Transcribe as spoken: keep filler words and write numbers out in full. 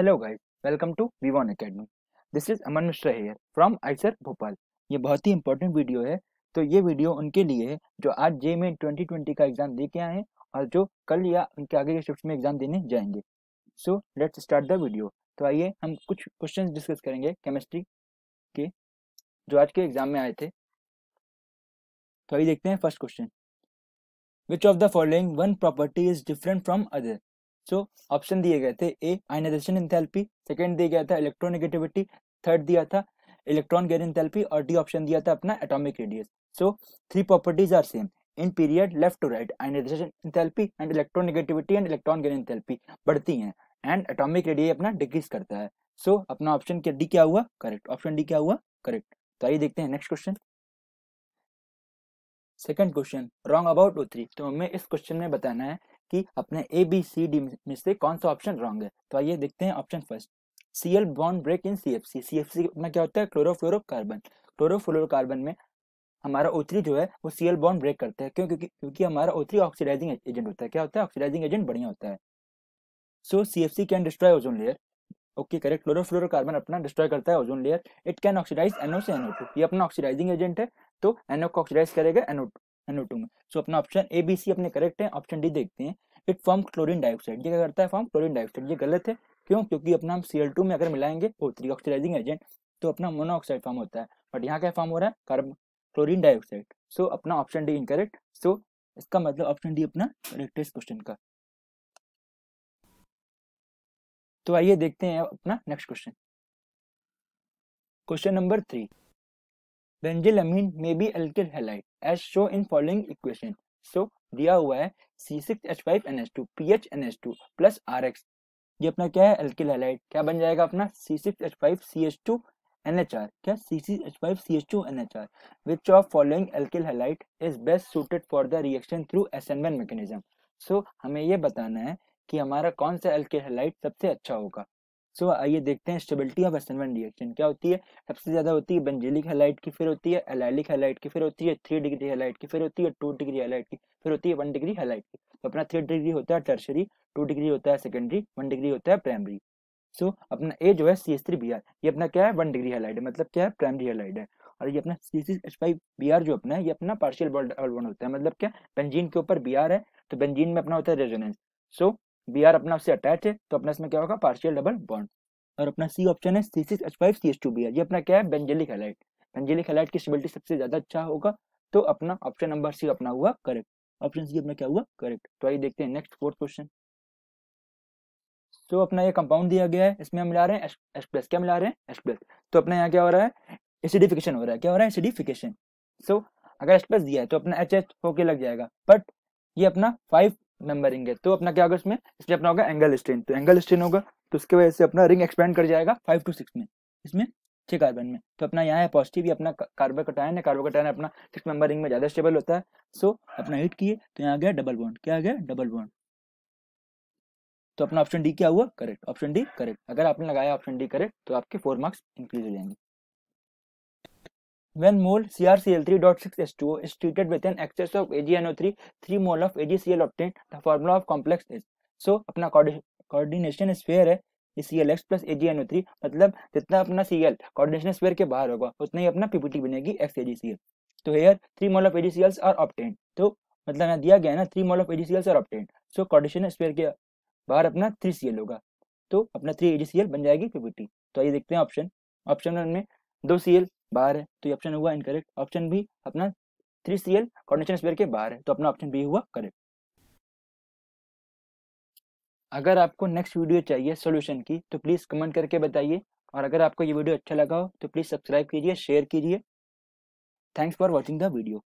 Hello guys, welcome to V one academy. This is Aman Mishra here from IISER Bhopal. ये बहुत ही important video है, तो ये वीडियो उनके लिए है जो आज जे में ट्वेंटी ट्वेंटी का एग्जाम दे के आए हैं और जो कल या उनके आगे के शिफ्ट में एग्जाम देने जाएंगे। So let's start the video. तो आइए हम कुछ क्वेश्चन डिस्कस करेंगे केमिस्ट्री के जो आज के एग्जाम में आए थे। तो आइए देखते हैं first question, which of the following one property is different from other. So option दिए गए थे, ए आयनाइजेशन एंथैल्पी, सेकंड दिया गया था इलेक्ट्रोनेगेटिविटी, थर्ड दिया था इलेक्ट्रॉन गैर एंथैल्पी और डी ऑप्शन दिया था अपना atomic radius. So three properties are same in period left to right, ionization enthalpy and electronegativity and electron gain enthalpy बढ़ती हैं एंड एटॉमिक रेडियस अपना डिक्रीज करता है। सो so, अपना ऑप्शन डी क्या हुआ करेक्ट, ऑप्शन डी क्या हुआ करेक्ट। तो आइए देखते हैं next question. Second question, wrong about O three. तो हमें इस क्वेश्चन में बताना है कि अपने ए बी सी डी में से कौन सा ऑप्शन रॉन्ग है। तो आइए देखते हैं option first, C L bond break in C F C. C F C में क्या होता है, क्लोरोफ्लोरोकार्बन। क्लोरोफ्लोरोकार्बन में हमारा ओ थ्री जो है वो सी एल बॉन्ड ब्रेक करता है, क्यों क्योंकि क्योंकि हमारा ओ थ्री ऑक्सीडाइजिंग एजेंट होता है। क्या होता है, ऑक्सीडाइजिंग एजेंट बढ़िया होता है। So C F C can destroy ozone layer, okay correct. Chlorofluorocarbon अपना डिस्ट्रॉय करता है ozone layer. It can oxidise NO से एनओ टू, ये अपना ऑक्सीडाइजिंग एजेंट है तो एनओ को ऑक्सीडाइज करेगा एनओ टू में। सो so, अपना ऑप्शन ए बी सी अपने करेक्ट है। ऑप्शन डी देखते हैं, इट फॉर्म क्लोरीन डाइऑक्साइड। ये क्या करता है, फॉर्म क्लोरीन डाइऑक्साइड। ये गलत है, क्यों क्योंकि अपना हम सी एल टू में अगर मिलाएंगे ओ थ्री ऑक्सीडाइजिंग एजेंट तो अपना मोनोऑक्साइड फॉर्म होता है, बट यहाँ क्या फॉर्म हो रहा है, कार्बन क्लोरीन डाइऑक्साइड। सो अपना ऑप्शन डी इनकरेक्ट। सो इसका मतलब ऑप्शन डी अपना करेक्ट है इस क्वेश्चन का। तो आइए देखते हैं अपना next question, question number three, benzyl amine में B alkyl halide as show in following equation. So दिया हुआ है C six H five N H two PH N H two plus RX, ये अपना क्या है एल्किल हैलाइड। क्या बन जाएगा अपना C six H five C H two N H R, क्या C six H five C H two N H R. Which of following alkyl halide is best suited for the reaction through S N one mechanism. So हमें ये बताना है कि हमारा कौन सा alkyl halide सबसे अच्छा होगा। सो so, आइए देखते हैं stability of S N one reaction क्या होती है। सबसे ज्यादा होती है बेंजिलिक हैलाइड की, फिर होती है एलाइलिक हैलाइड की, फिर होती है थ्री डिग्री हैलाइड की, फिर होती है टू डिग्री हैलाइड की, फिर होती है वन डिग्री हैलाइड की। तो अपना थ्री डिग्री होता है टर्शरी, टू डिग्री होता है सेकेंडरी, वन डिग्री होता है प्राइमरी। सो so, अपना ए जो है C H three B R, ये अपना क्या है वन डिग्री हैलाइड है, मतलब क्या है प्राइमरी हैलाइड है। और ये अपना C C H five B R जो अपना है, ये अपना पार्शियल बॉन्ड होता है, मतलब क्या बेंजीन के ऊपर बी आर है तो बेंजीन में अपना होता है रेजोनेंस। सो बी आर अपना उससे अटैच है तो अपना इसमें क्या होगा पार्शियल डबल बॉन्ड। और अपना सी ऑप्शन है C six H five C H two B R, ये अपना क्या है बेंजिलिक हैलाइड। बेंजिलिक हैलाइड की स्टेबिलिटी सबसे ज्यादा अच्छा होगा, तो अपना ऑप्शन नंबर सी अपना हुआ करेक्ट। ऑप्शन सी अपना क्या हुआ करेक्ट। तो आइए देखते हैं नेक्स्ट फोर्थ क्वेश्चन। तो अपना ये कंपाउंड दिया गया है, इसमें हम मिला रहे हैं एच प्लस, क्या मिला रहे हैं एच प्लस। तो अपना यहाँ क्या हो रहा है एसिडिफिकेशन हो रहा है, क्या हो रहा है एसिडिफिकेशन। सो अगर एच प्लस दिया है तो अपना एच एच होके लग जाएगा, बट ये अपना फाइव मेंबरिंग है तो अपना क्या होगा इसमें, इसलिए अपना होगा एंगल स्ट्रेन। तो एंगल स्ट्रेन होगा तो उसके वजह से अपना रिंग एक्सपेंड कर जाएगा फाइव टू सिक्स में, इसमें छह कार्बन में। तो अपना यहाँ है पॉजिटिव, ये अपना कार्बोकटायन है, कार्बोकटायन अपना सिक्स मेंबर रिंग में ज्यादा स्टेबल होता है। सो अपना हिट किए तो यहाँ गया डबल बॉन्ड, क्या आ गया डबल बॉन्ड। तो अपना ऑप्शन डी क्या हुआ करेक्ट, ऑप्शन डी करेक्ट। अगर आपने लगाया ऑप्शन डी करेक्ट तो आपके फोर मार्क्स इंक्रीज हो जाएंगे। When mole C R C L three dot six S two is treated with an excess of A G N O three, three mole of A G C L obtained. The formula of complex is. So अपना coordination sphere है C L x plus A G N O three, मतलब जितना अपना C L coordination sphere के बाहर होगा उतना ही अपना P P T बनेगी x A G C L. तो here three mole of A G C Ls are obtained. तो मतलब यहाँ दिया गया है ना three mole of A G C Ls are obtained. So coordination sphere के बाहर अपना three सी एल होगा, तो अपना three ए जी सी एल बन जाएगी P P T. तो आइए देखते हैं ऑप्शन, ऑप्शन वन में दो सी एल बाहर है तो ये ऑप्शन हुआ इनकरेक्ट। ऑप्शन बी अपना three C L coordination sphere के बाहर है तो अपना ऑप्शन बी हुआ करेक्ट। अगर आपको नेक्स्ट वीडियो चाहिए सॉल्यूशन की तो प्लीज कमेंट करके बताइए, और अगर आपको ये वीडियो अच्छा लगा हो तो प्लीज सब्सक्राइब कीजिए, शेयर कीजिए। Thanks for watching the video.